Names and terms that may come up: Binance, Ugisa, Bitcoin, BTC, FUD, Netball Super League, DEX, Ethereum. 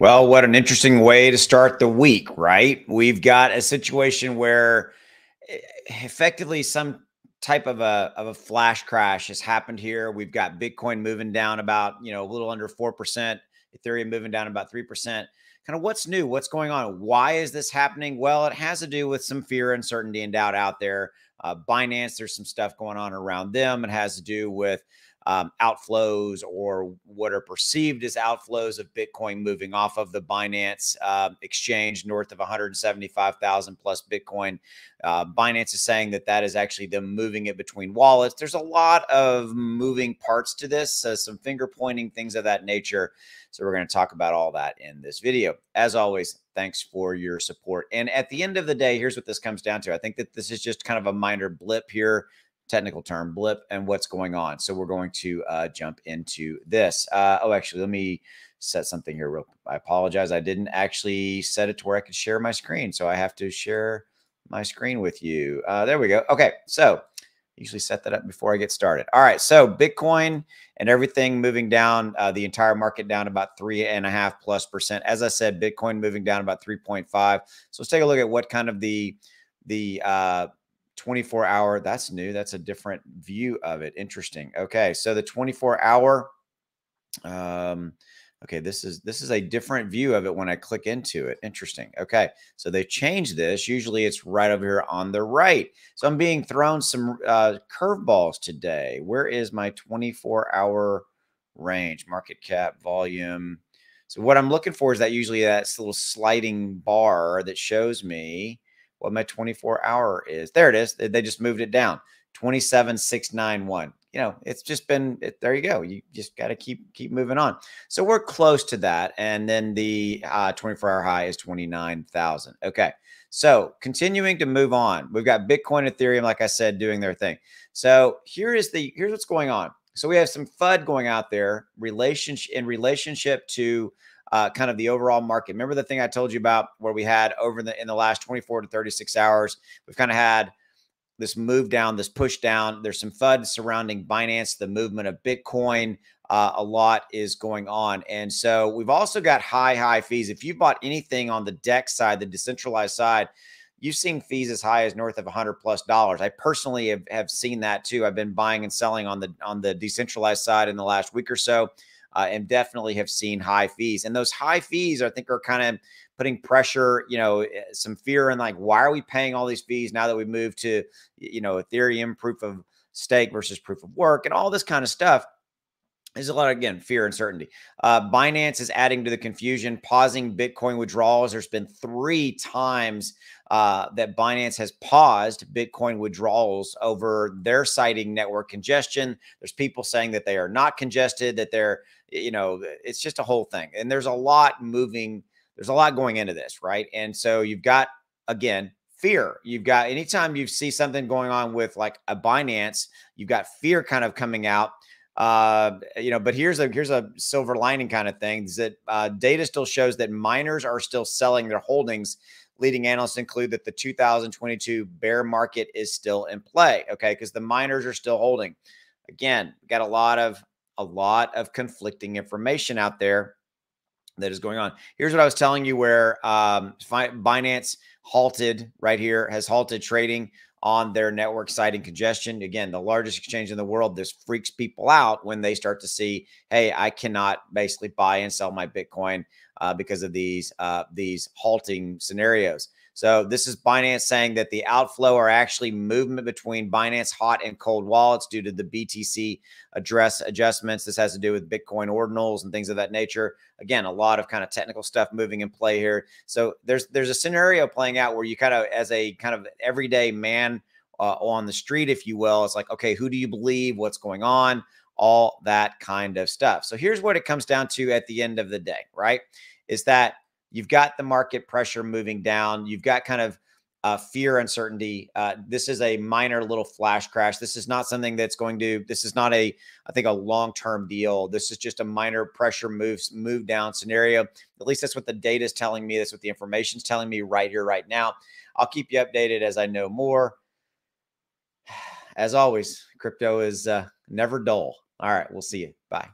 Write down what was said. Well, what an interesting way to start the week, right? We've got a situation where effectively some type of a flash crash has happened here. We've got Bitcoin moving down about, you know, a little under 4%, Ethereum moving down about 3%. Kind of what's new, what's going on? Why is this happening? Well, it has to do with some fear, uncertainty, and doubt out there. Binance, there's some stuff going on around them. It has to do with outflows, or what are perceived as outflows of Bitcoin moving off of the Binance exchange, north of 175,000 plus Bitcoin. Binance is saying that that is actually them moving it between wallets. There's a lot of moving parts to this, so some finger pointing, things of that nature. So we're going to talk about all that in this video. As always, thanks for your support. And at the end of the day, here's what this comes down to. I think that this is just kind of a minor blip here. Technical term, blip, and what's going on. So we're going to jump into this. Oh, actually, let me set something here real quick. I apologize. I didn't actually set it to where I could share my screen. So I have to share my screen with you. There we go. Okay. So I usually set that up before I get started. All right. So Bitcoin and everything moving down, the entire market down about 3.5%+. As I said, Bitcoin moving down about 3.5. So let's take a look at what kind of the 24-hour, that's new. That's a different view of it. Interesting. Okay. So the 24-hour, okay, this is a different view of it when I click into it. Interesting. Okay. So they changed this. Usually it's right over here on the right. So I'm being thrown some curveballs today. Where is my 24-hour range? Market cap, volume. So what I'm looking for is that usually that's little sliding bar that shows me what my 24-hour is. There it is. They just moved it down. 27,691. You know, it's just been, there you go. You just got to keep moving on. So we're close to that. And then the 24-hour high is 29,000. Okay. So continuing to move on, we've got Bitcoin, Ethereum, like I said, doing their thing. So here's what's going on. So we have some FUD going out there in relationship to kind of the overall market. Remember the thing I told you about where we had over in the last 24 to 36 hours, we've kind of had this move down, this push down. There's some FUD surrounding Binance, the movement of Bitcoin. A lot is going on. And so we've also got high fees. If you bought anything on the DEX side, the decentralized side, you've seen fees as high as north of $100+. I personally have seen that too. I've been buying and selling on the decentralized side in the last week or so. And definitely have seen high fees. And those high fees, I think, are kind of putting pressure, you know, some fear and like, why are we paying all these fees now that we've moved to, you know, Ethereum proof of stake versus proof of work and all this kind of stuff. There's a lot of, again, fear and uncertainty. Binance is adding to the confusion, pausing Bitcoin withdrawals. There's been 3 times that Binance has paused Bitcoin withdrawals over their citing network congestion. There's people saying that they are not congested, that they're, you know, it's just a whole thing. And there's a lot moving. There's a lot going into this, right? And so you've got, again, fear. You've got, anytime you see something going on with like a Binance, you've got fear kind of coming out. You know, but here's a silver lining kind of thing is that data still shows that miners are still selling their holdings. Leading analysts include that the 2022 bear market is still in play. Okay, because the miners are still holding. Again, we've got a lot of conflicting information out there that is going on. Here's what I was telling you where Binance halted right here, has halted trading on their network citing congestion. Again, the largest exchange in the world. This freaks people out when they start to see, hey, I cannot basically buy and sell my Bitcoin because of these halting scenarios. So this is Binance saying that the outflow are actually movement between Binance hot and cold wallets due to the BTC address adjustments. This has to do with Bitcoin ordinals and things of that nature. Again, a lot of kind of technical stuff moving in play here. So there's a scenario playing out where you kind of, as a kind of everyday man on the street, if you will, it's like, okay, who do you believe? What's going on? All that kind of stuff. So here's what it comes down to at the end of the day, right? Is that you've got the market pressure moving down. You've got kind of fear, uncertainty. This is a minor little flash crash. This is not something that's going to, this is not a, I think, a long-term deal. This is just a minor pressure move down scenario. At least that's what the data is telling me. That's what the information is telling me right here, right now. I'll keep you updated as I know more. As always, crypto is never dull. All right, we'll see you. Bye.